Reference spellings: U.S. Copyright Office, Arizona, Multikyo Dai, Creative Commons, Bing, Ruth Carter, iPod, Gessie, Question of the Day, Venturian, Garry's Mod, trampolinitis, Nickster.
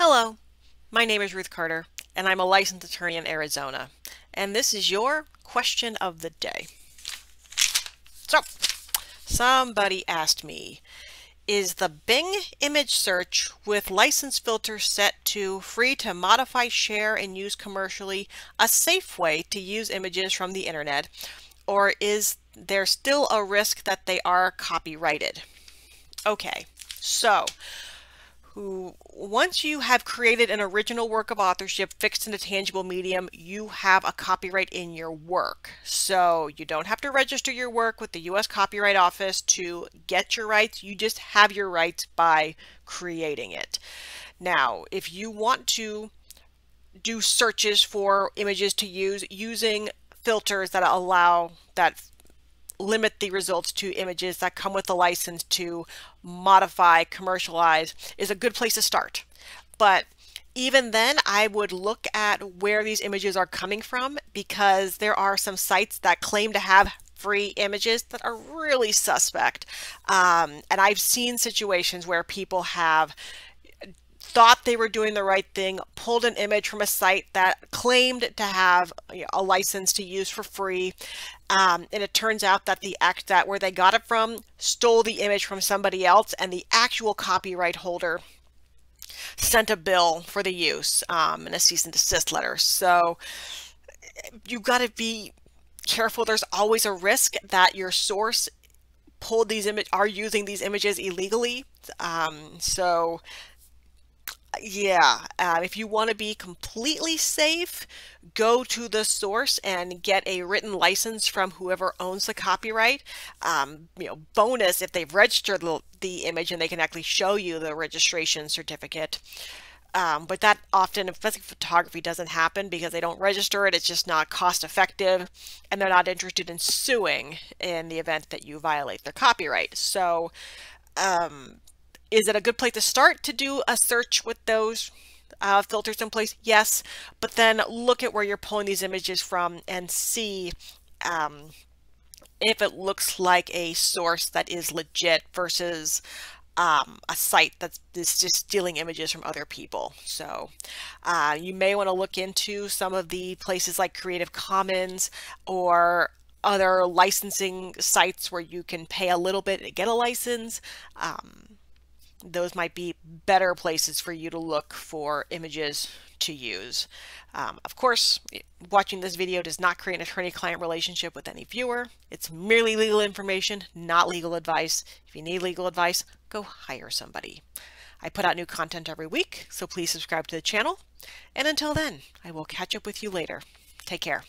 Hello, my name is Ruth Carter, and I'm a licensed attorney in Arizona, and this is your question of the day. So, somebody asked me, is the Bing image search with license filter set to free to modify, share, and use commercially a safe way to use images from the internet, or is there still a risk that they are copyrighted? Okay, so once you have created an original work of authorship fixed in a tangible medium, you have a copyright in your work. So you don't have to register your work with the U.S. Copyright Office to get your rights. You just have your rights by creating it. Now, if you want to do searches for images to use using filters that allow that limit the results to images that come with the license to modify, commercialize, is a good place to start. But even then, I would look at where these images are coming from, because there are some sites that claim to have free images that are really suspect. And I've seen situations where people have thought they were doing the right thing, pulled an image from a site that claimed to have a license to use for free, and it turns out that where they got it from stole the image from somebody else, and the actual copyright holder sent a bill for the use and a cease and desist letter. So you've got to be careful. There's always a risk that your source pulled these images, are using these images illegally. If you want to be completely safe, go to the source and get a written license from whoever owns the copyright. Bonus if they've registered the image and they can actually show you the registration certificate. But that often, especially photography, doesn't happen because they don't register it. It's just not cost effective, and they're not interested in suing in the event that you violate their copyright. So, is it a good place to start to do a search with those filters in place? Yes, but then look at where you're pulling these images from and see if it looks like a source that is legit versus a site that's just stealing images from other people. So you may want to look into some of the places like Creative Commons or other licensing sites where you can pay a little bit and get a license. Those might be better places for you to look for images to use. Of course, watching this video does not create an attorney-client relationship with any viewer. It's merely legal information, not legal advice. If you need legal advice, go hire somebody. I put out new content every week, so please subscribe to the channel. And until then, I will catch up with you later. Take care.